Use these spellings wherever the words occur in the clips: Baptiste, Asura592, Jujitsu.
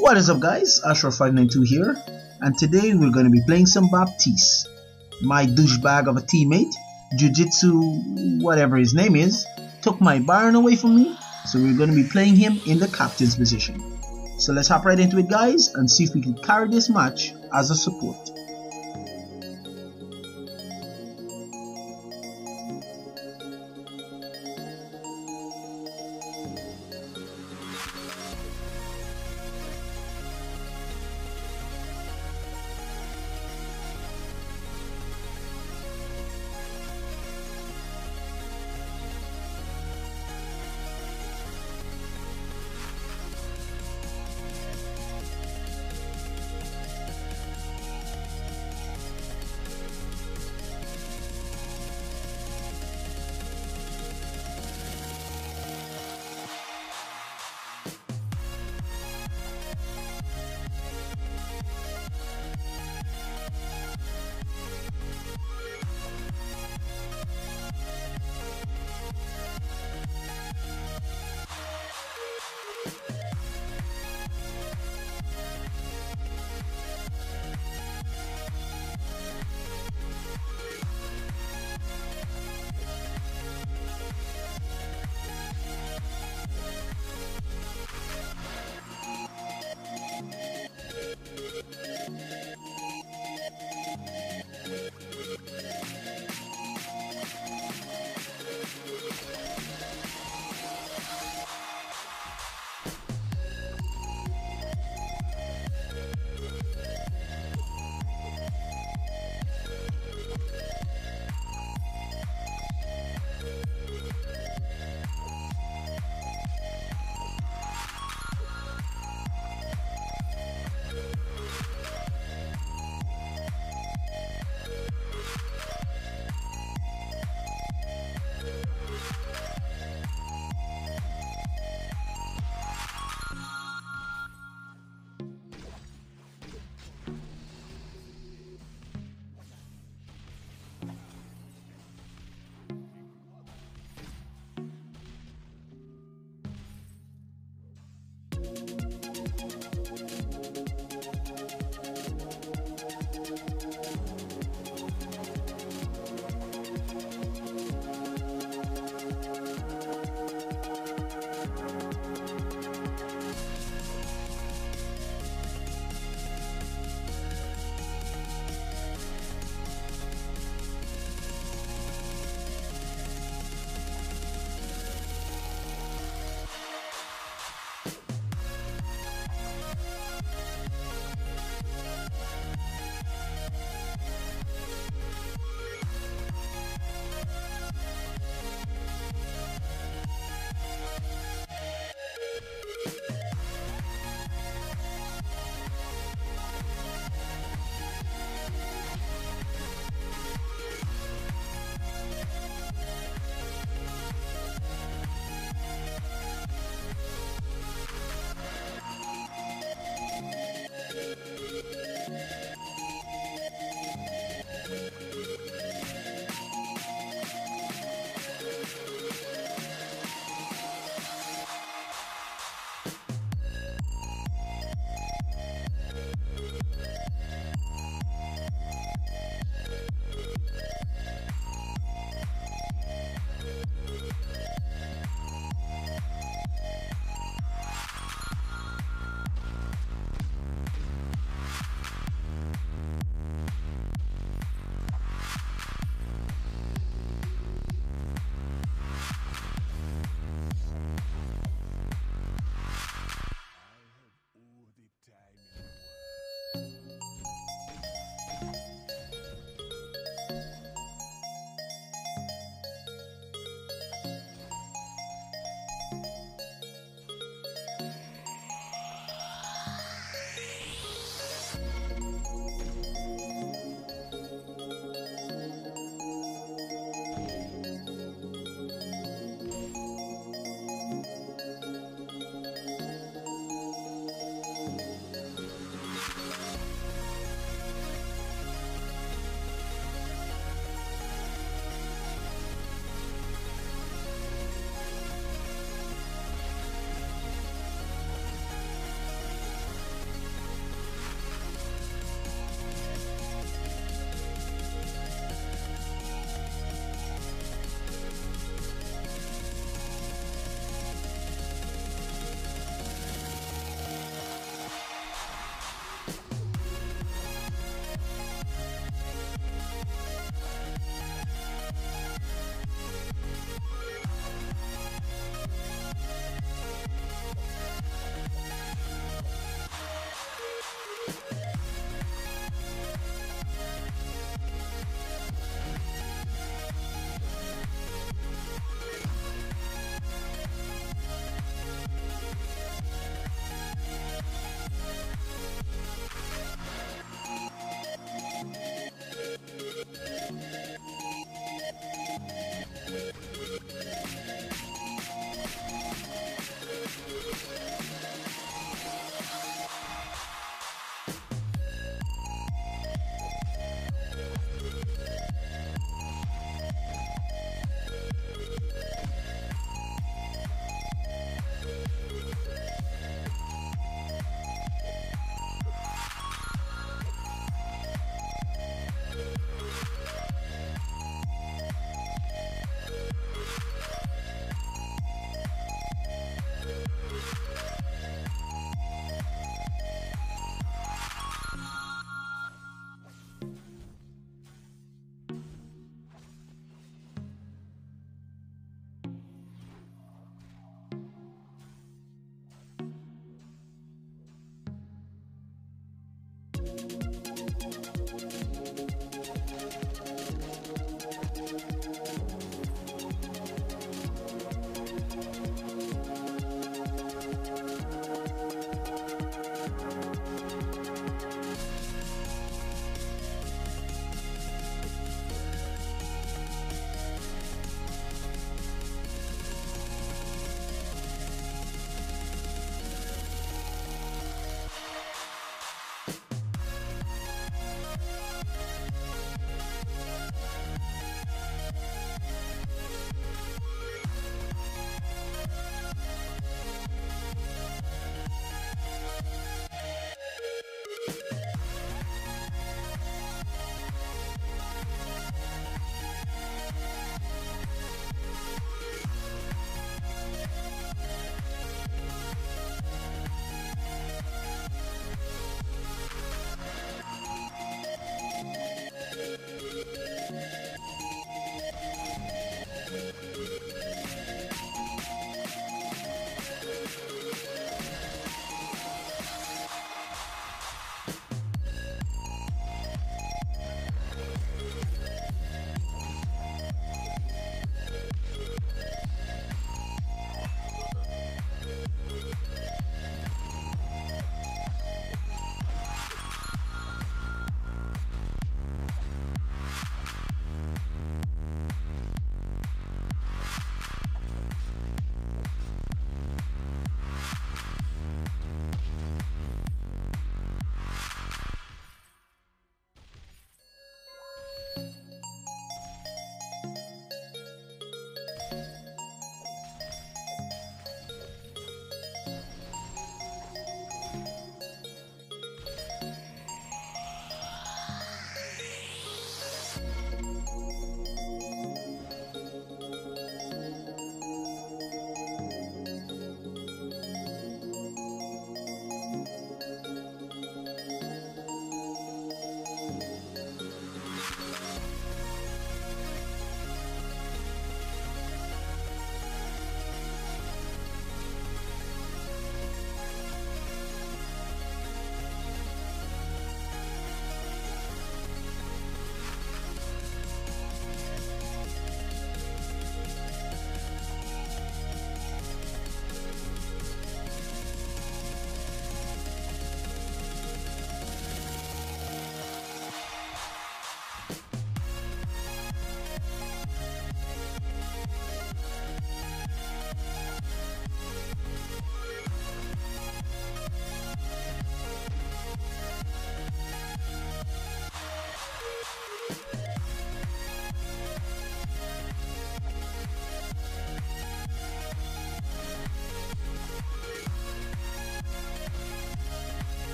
What is up guys, Asura592 here, and today we're going to be playing some Baptiste, my douchebag of a teammate. Jujitsu, whatever his name is, took my Baron away from me, so we're going to be playing him in the captain's position. So let's hop right into it guys, and see if we can carry this match as a support.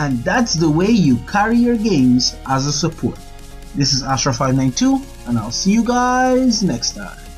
and that's the way you carry your games as a support. This is Asura592, and I'll see you guys next time.